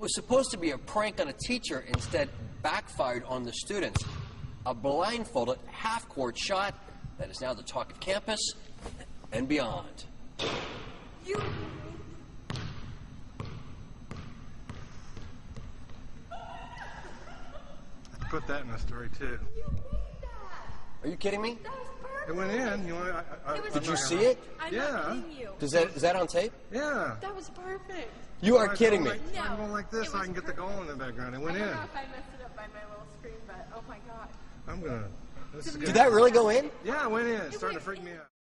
It was supposed to be a prank on a teacher, instead backfired on the students. A blindfolded half-court shot that is now the talk of campus and beyond. You... put that in the story too. Are you kidding me? That was perfect. It went in. You know, did you see it? I'm not kidding you. Is that on tape? Yeah. That was perfect. You are kidding me. No. I'm going like this so I can get the goal in the background. It went in. I don't know if I messed it up by my little screen, but oh my God. I'm gonna. Did that really go in? Yeah, it went in. It started to freak me out.